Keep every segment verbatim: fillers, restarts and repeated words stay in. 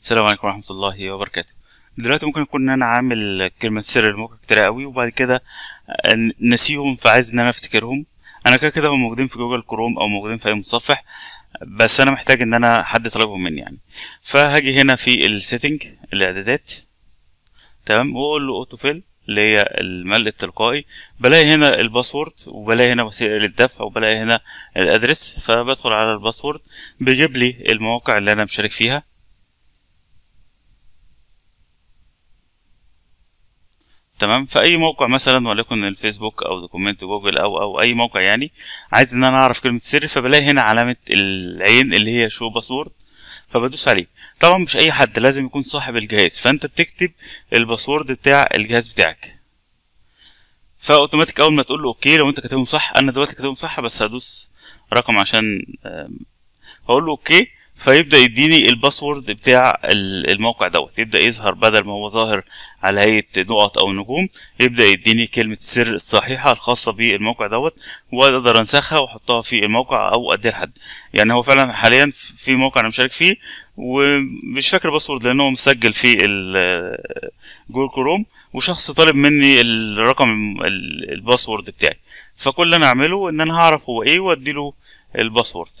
السلام عليكم ورحمه الله وبركاته. دلوقتي ممكن اكون ان انا عامل كلمه سر لمواقع كتير قوي وبعد كده نسيهم، فعايز ان انا افتكرهم. انا كده كده هم موجودين في جوجل كروم او موجودين في اي متصفح، بس انا محتاج ان انا حد طلبهم مني يعني. فهاجي هنا في السيتنج الاعدادات، تمام، واقول له اوتو فيل اللي هي الملء التلقائي. بلاقي هنا الباسورد وبلاقي هنا وسيله الدفع وبلاقي هنا الادرس، فبدخل على الباسورد بيجيب لي المواقع اللي انا مشارك فيها. تمام، فاي موقع مثلا وليكن الفيسبوك او دوكومنت جوجل او او اي موقع يعني عايز ان انا اعرف كلمه السر، فبلاقي هنا علامه العين اللي هي شو باسورد، فبدوس عليه. طبعا مش اي حد، لازم يكون صاحب الجهاز، فانت بتكتب الباسورد بتاع الجهاز بتاعك، فاوتوماتيك اول ما تقول له اوكي لو انت كاتبهم صح. انا دلوقتي كاتبهم صح بس هدوس رقم عشان هقول له اوكي، فيبدا يديني الباسورد بتاع الموقع دوت، يبدا يظهر بدل ما هو ظاهر على هيئه نقط او نجوم، يبدا يديني كلمه السر الصحيحه الخاصه بالموقع دوت، واقدر انسخها واحطها في الموقع او اديها لحد. يعني هو فعلا حاليا في موقع انا مشارك فيه ومش فاكر باسورد لانه مسجل في جوجل كروم، وشخص طالب مني الرقم الباسورد بتاعي، فكل اللي انا اعمله ان انا هعرف هو ايه واديله الباسورد.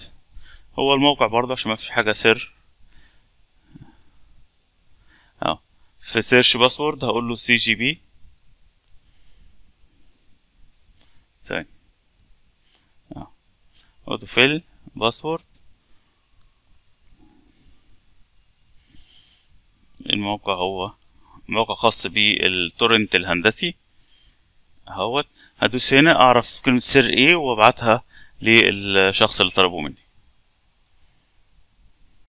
هو الموقع برضه عشان ما فيش حاجه سر اه في سيرش باسورد، هقول له سي جي بي ثاني اه اوتو فيل باسورد الموقع، هو موقع خاص بالتورنت الهندسي اهوت. هدوس هنا اعرف كلمه السر ايه وابعتها للشخص اللي طلبه مني.